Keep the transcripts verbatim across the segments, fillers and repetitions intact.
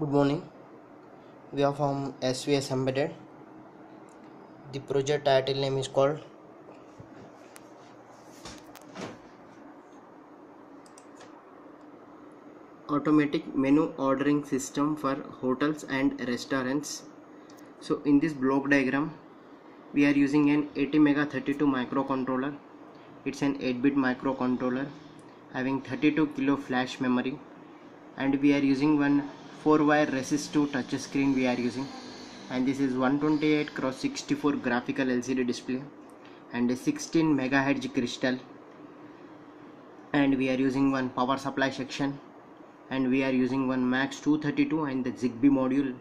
Good morning. We are from S V S Embedded. The project title name is called Automatic Menu Ordering System for Hotels and Restaurants. So in this block diagram, we are using an ATmega thirty-two microcontroller. It's an eight bit microcontroller having thirty-two kilo flash memory, and we are using one four wire resistive touchscreen we are using, and this is one twenty-eight cross sixty-four graphical L C D display and a sixteen megahertz crystal, and we are using one power supply section, and we are using one max two thirty-two and the ZigBee module,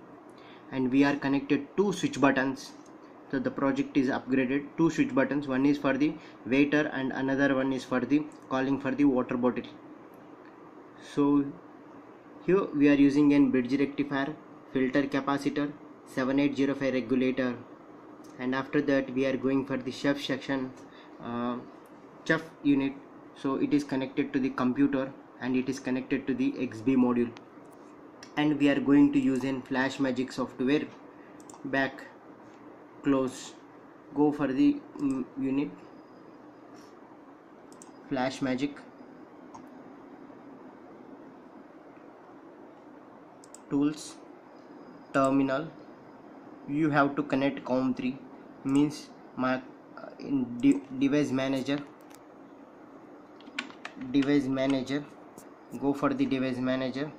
and we are connected two switch buttons. So the project is upgraded two switch buttons, one is for the waiter and another one is for the calling for the water bottle. So here we are using an bridge rectifier, filter capacitor, seventy-eight oh five regulator, and after that we are going for the chef section, uh, chef unit. So it is connected to the computer and it is connected to the X B module, and we are going to use in Flash Magic software. Back, close, go for the um, unit Flash Magic tools, terminal. You have to connect COM three, means my uh, in de device manager device manager go for the device manager.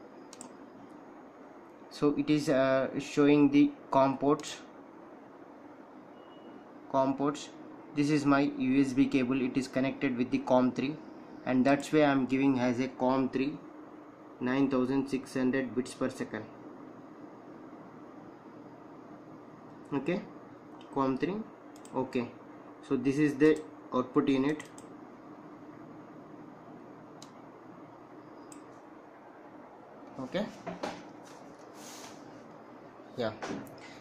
So it is uh, showing the COM ports COM ports this is my U S B cable, it is connected with the COM three, and that's why I am giving as a COM three nine thousand six hundred bits per second. Okay, COM three. Okay, so this is the output unit. Okay, yeah,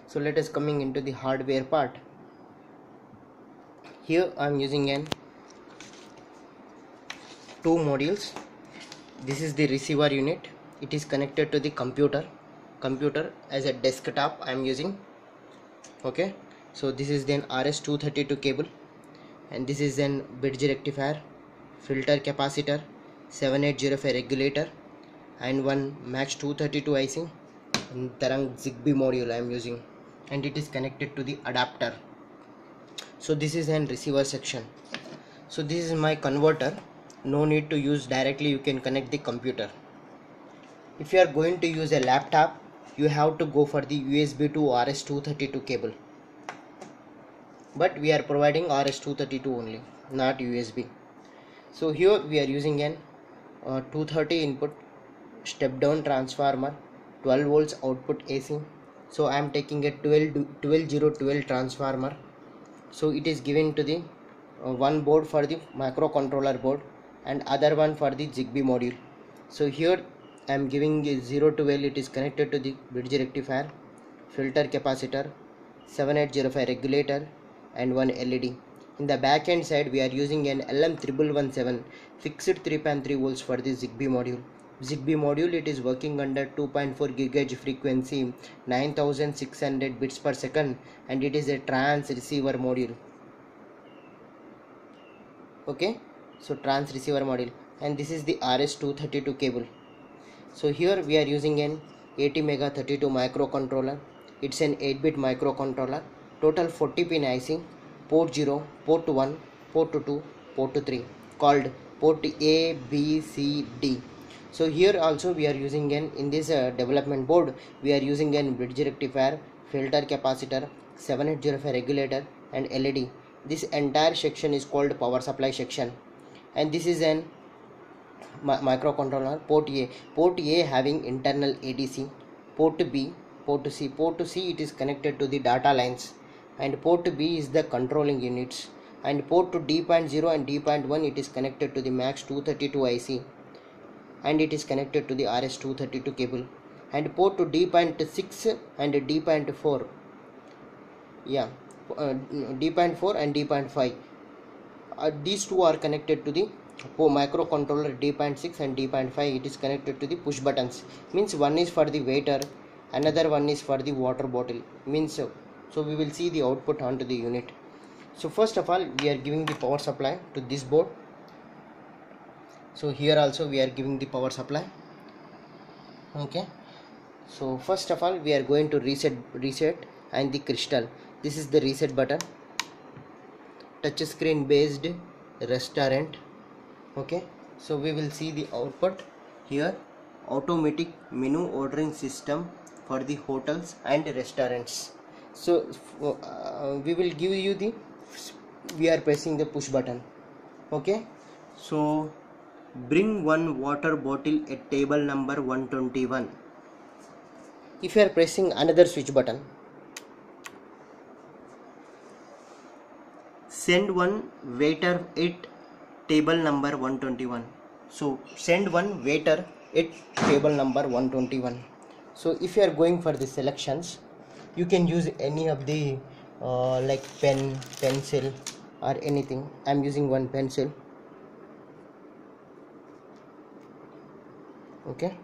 so let us coming into the hardware part. Here I am using an two modules. This is the receiver unit, it is connected to the computer computer as a desktop I am using. Okay, so this is then R S two thirty-two cable, and this is an bridge rectifier, filter capacitor, seventy-eight oh five regulator, and one max two thirty-two I C and Tarang ZigBee module I am using, and it is connected to the adapter. So this is an receiver section. So this is my converter. No need to use directly, you can connect the computer. If you are going to use a laptop, you have to go for the U S B to R S two thirty-two cable, but we are providing R S two thirty-two only, not U S B. So here we are using an uh, two thirty input step down transformer, twelve volts output A C. So I am taking a twelve zero twelve transformer, so it is given to the uh, one board for the microcontroller board and other one for the ZigBee module. So here I am giving zero to twelve, it is connected to the bridge rectifier, filter capacitor, seventy-eight oh five regulator, and one L E D. In the back end side we are using an L M eleven seventeen fixed three point three volts for the ZigBee module. ZigBee module, it is working under two point four gigahertz frequency, nine thousand six hundred bits per second, and it is a trans receiver module. Okay, so trans receiver module, and this is the R S two thirty-two cable. So here we are using an ATmega thirty-two microcontroller. It's an eight bit microcontroller, total forty pin I C, port zero, port one, port two, port three, called port A, B, C, D. So here also we are using an, in this uh, development board we are using an bridge rectifier, filter capacitor, seventy-eight oh five regulator, and L E D. This entire section is called power supply section, and this is an mi microcontroller port A. Port A having internal A D C, port B, port C. Port C, it is connected to the data lines, and port B is the controlling units, and port D point zero and D point one, it is connected to the max two thirty-two I C, and it is connected to the R S two thirty-two cable, and port D point six and D point four, yeah, uh, D point four and D point five, uh, these two are connected to the for microcontroller D point six and D point five, it is connected to the push buttons. Means one is for the waiter, another one is for the water bottle. Means so we will see the output onto the unit. So first of all, we are giving the power supply to this board. So here also we are giving the power supply. Okay, so first of all we are going to reset reset and the crystal. This is the reset button, touch screen based restaurant. Okay, so we will see the output here, automatic menu ordering system for the hotels and restaurants. So uh, we will give you the, we are pressing the push button. Okay, so bring one water bottle at table number one twenty-one. If you are pressing another switch button, send one waiter at table number one twenty-one. So send one waiter at table number one twenty-one. So if you are going for the selections, you can use any of the uh, like pen, pencil or anything. I am using one pencil. Okay,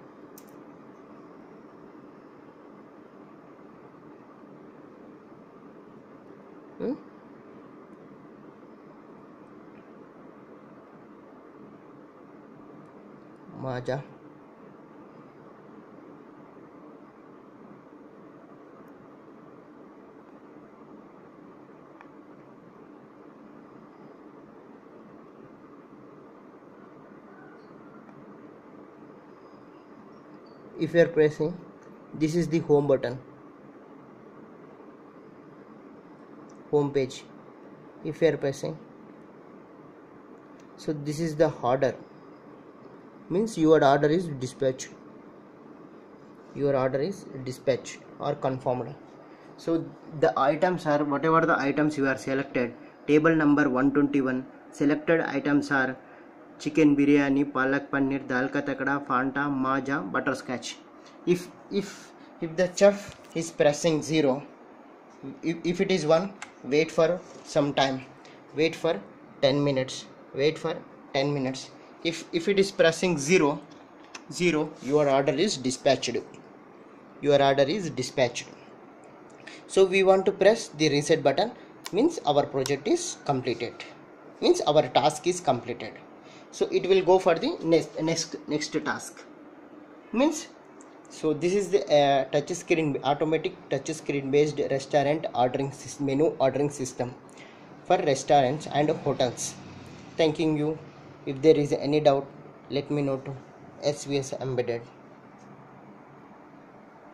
hmm? Maja. If you are pressing, this is the home button, home page. If you are pressing, so this is the order, means your order is dispatched, your order is dispatched or confirmed. So the items are whatever the items you are selected, table number one twenty-one, selected items are chicken biryani, palak paneer, dal ka takda, fanta, maja, butterscotch. If if if the chef is pressing zero, if, if it is one, wait for some time, wait for ten minutes, wait for ten minutes. If if it is pressing zero zero, your order is dispatched, your order is dispatched. So we want to press the reset button, means our project is completed, means our task is completed. So it will go for the next next next task, means so this is the uh, touch screen, automatic touch screen based restaurant ordering menu ordering system for restaurants and hotels. Thanking you. If there is any doubt, let me know to S V S Embedded.